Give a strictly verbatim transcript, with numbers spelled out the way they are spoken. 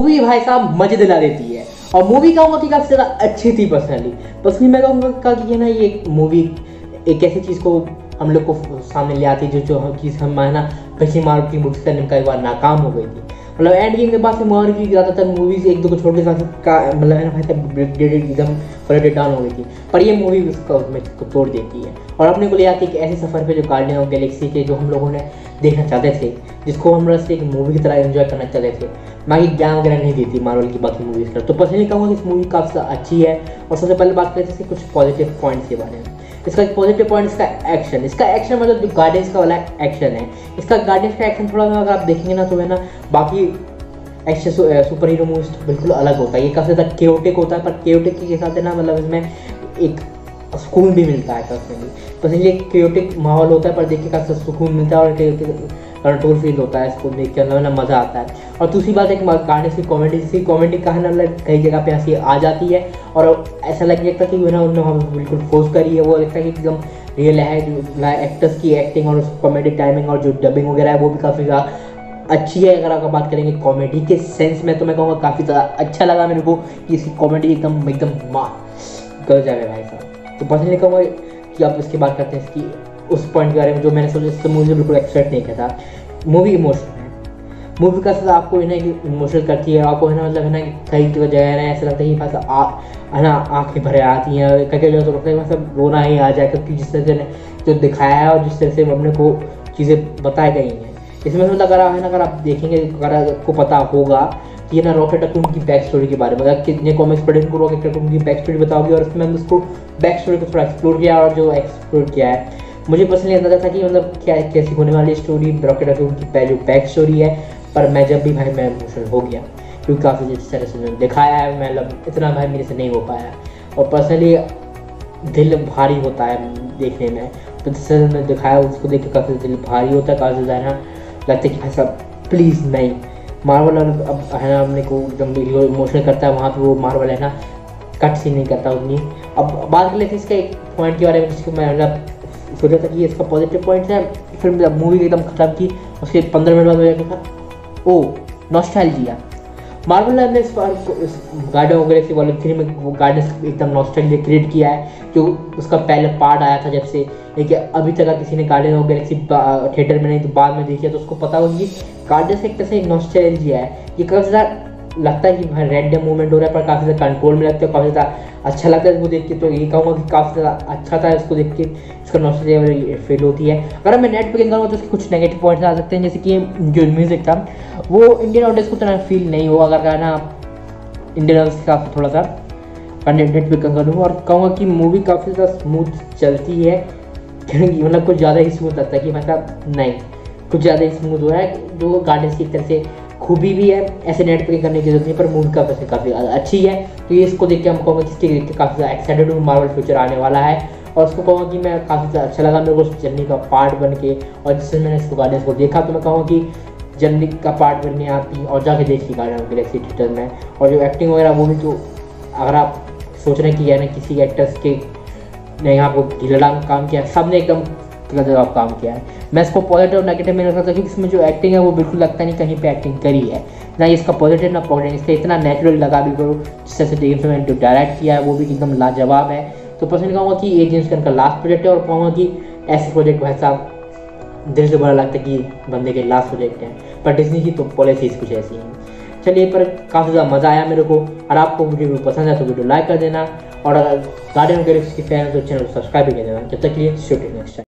Movie भाई साहब मजे दिला देती है और मूवी कहूँगा कि काफ़ी ज़्यादा अच्छी थी। पर्सनली पर्सनली मैं कहूँगा कि ये ना ये मूवी एक ऐसी चीज़ को हम लोग को सामने ले आती है जो जो चीज़ हम है ना पिछली मार्वल की मूवी करने में कई बार नाकाम हो गई थी। मतलब एंड गेम के बाद से मार्वल की ज़्यादातर मूवीज़ एक दो को छोड़ने के साथ मतलब है ना भाई साहब एकदम पलटे डाउन हो गई थी, पर ये मूवी उसका उसमें तोड़ देती है और अपने को ले आती है एक ऐसे सफ़र पर जो गार्डियन ऑफ गैलेक्सी के जो हम लोगों ने देखना चाहते थे, जिसको हम रस एक मूवी की तरह एंजॉय करना चाहते थे। बाकी ज्ञान वगैरह नहीं देती मार्वल की बाकी मूवीज़ का। तो पर्सनली कहूँगा कि इस मूवी काफ़ी अच्छी है। और सबसे पहले बात करते हैं कुछ पॉजिटिव पॉइंट्स के बारे में। इसका पॉजिटिव पॉइंट इसका एक्शन, इसका एक्शन मतलब जो गार्डियंस का वाला एक्शन है, इसका गार्डियंस का एक्शन थोड़ा सा अगर आप देखेंगे ना तो है ना बाकी एक्शन सुपर हीरो मूवीज बिल्कुल अलग होता है। ये काफ़ी ज़्यादा केओटिक होता है, पर केओटिक के साथ है ना मतलब इसमें एक सुकून भी मिलता है काफ़ी। तो इसलिए केओटिक माहौल होता है पर देखिए काफ़ी सुकून मिलता है और कंट्रोल फील होता है, इसको देख के ना मज़ा आता है। और दूसरी बात है कि गार्डियंस की कॉमेडी, जिसकी कॉमेडी का है ना कई जगह पे ऐसी आ जाती है और ऐसा लगने लगता है कि वो ना उन्होंने हम बिल्कुल फोर्स करी है, वो लगता है कि एकदम रियल है। एक्टर्स की एक्टिंग और कॉमेडी टाइमिंग और जो डबिंग वगैरह है वो भी काफ़ी ज़्यादा अच्छी है। अगर आप बात करेंगे कॉमेडी के सेंस में तो मैं कहूँगा काफ़ी ज़्यादा अच्छा लगा मेरे को कि इसकी कॉमेडी एकदम एकदम माँ कर जाए भाई साहब। तो पर्सनली कहूँगा कि आप इसकी बात करते हैं इसकी उस पॉइंट के बारे में जो मैंने सोचा इससे मुझे बिल्कुल एक्सपेक्ट नहीं किया था। मूवी इमोशनल है, मूवी का साथ आपको है ना कि इमोशनल करती है, आपको है ना मतलब है ना कई जगह है ना ऐसा लगता है कि बस आप है ना आँखें भरे आती हैं, कई जगह तो लगता है मतलब रोना ही आ जाए, क्योंकि जिस तरह से जो दिखाया है और जिस तरह से अपने को चीज़ें बताई गई हैं इसमें मतलब अगर आप है ना अगर आप देखेंगे अगर आपको पता होगा कि ये ना रॉकेट और उनकी बैक स्टोरी के बारे में अगर कितने कॉमिक्स पढ़े उनको रॉकेट और उनकी बैक स्टोरी बताओगी और उसमें उसको बैक स्टोरी को थोड़ा एक्सप्लोर किया और जो एक्सप्लोर किया है मुझे पर्सनली अंदाजा था कि मतलब क्या कैसी होने वाली स्टोरी रॉकेट और उनकी जो बैक स्टोरी है, पर मैं जब भी भाई मैं इमोशनल हो गया क्योंकि काफ़ी जिस तरह से दिखाया है मतलब इतना भाई मेरे से नहीं हो पाया और पर्सनली दिल भारी होता है देखने में। तो जिस तरह से दिखाया उसको देख के काफ़ी दिल भारी होता है, काफ़ी ज़्यादा लगता है कि भाई साहब प्लीज़ नहीं मार्वल अब है ना अपने को एकदम इमोशनल करता है, वहाँ पर वो मार्वल है ना कट सीन नहीं करता उतनी। अब बात कर लेते हैं इसका एक पॉइंट के बारे में जिसको मैं मतलब सोचा था कि इसका पॉजिटिव पॉइंट है। फिर मूवी एकदम ख़त्म की उसके पंद्रह मिनट बाद हो जाता था ओ नॉस्टैल्जिया। मार्वल ने इस बार Guardians of Galaxy volume three में वो गार्डियंस एकदम नॉस्टैल्जिया क्रिएट किया है जो उसका पहले पार्ट आया था जब से, लेकिन अभी तक किसी ने गार्डियंस ऑफ गैलेक्सी थिएटर में नहीं तो बाद में देखी है तो उसको पता होगा कि गार्डियंस एक तरह से नॉस्टैल्जिया है। ये काफ़ी ज़्यादा लगता है कि भाई रैंडम मूवमेंट हो रहा है पर काफ़ी ज़्यादा कंट्रोल में लगता है, काफ़ी ज़्यादा अच्छा लगता है इसको देख के। तो ये कहूँगा कि काफ़ी ज़्यादा अच्छा था इसको देख के, इसका नॉस्टैल्जिया फील होती है। अगर मैं नेट पे करूँगा तो उसके कुछ नेगेटिव पॉइंट्स आ सकते हैं, जैसे कि जो म्यूज़िक था वो इंडियन ऑडियंस को इतना फील नहीं होगा अगर कहना आप इंडियन ऑडियंस का थोड़ा सा कंटेंट पे कंसर्न हो। और कहूँगा कि मूवी काफ़ी ज़्यादा स्मूथ चलती है, मतलब कुछ ज़्यादा ही स्मूथ लगता है कि मतलब नहीं कुछ ज़्यादा ही स्मूथ हो रहा है जो गार्डियंस की तरह से खूबी भी है। ऐसे नेट पे करने की जरूरत नहीं पर मूवी काफ़ी काफ़ी अच्छी है। तो ये इसको देख के हम कहूँगा कि इसके देख के काफ़ी ज़्यादा एक्साइटेड हूँ, मार्वल फ्यूचर आने वाला है और उसको कहूँगा कि मैं काफ़ी ज़्यादा अच्छा लगा मेरे को जर्नी का पार्ट बन के। और जिससे मैंने इसको गार्डियंस को देखा तो मैं कहूँगा कि जर्नी का पार्ट बनने आपकी और जाके देखिए गार्डियंस ऑफ गैलेक्सी थिएटर में। और जो एक्टिंग वगैरह वो भी तो अगर आप सोच रहे हैं कि यानी किसी एक्टर्स के ने यहाँ पर ढीला काम किया, सब ने एकदम जवाब काम किया है। मैं इसको पॉजिटिव और नेगेटिव में रखता क्योंकि इसमें जो एक्टिंग है वो बिल्कुल लगता नहीं कहीं पे एक्टिंग करी है, ना इसका पॉजिटिव ना पॉजिटिव इससे इतना नेचुरल लगा बिल्कुल। जिस तरह से जेम्स गन जो डायरेक्ट किया है वो भी एकदम लाजवाब है। तो पर्सनली कहूँगा कि ये जेम्स गन का लास्ट प्रोजेक्ट है और कहूँगा कि ऐसे प्रोजेक्ट भाई साहब दिल से बड़ा लगता है कि बंदे के लास्ट प्रोजेक्ट हैं, पर डिज्नी की तो पॉलिसीज़ कुछ ऐसी हैं। चलिए पर काफ़ी ज़्यादा मज़ा आया मेरे को। और आपको वीडियो पसंद आया तो वीडियो लाइक कर देना और अगर गार्डियन ऑफ गैलेक्सी की फैन है तो चैनल को सब्सक्राइब भी कर देना। जब तक के लिए नेक्स्ट टाइम।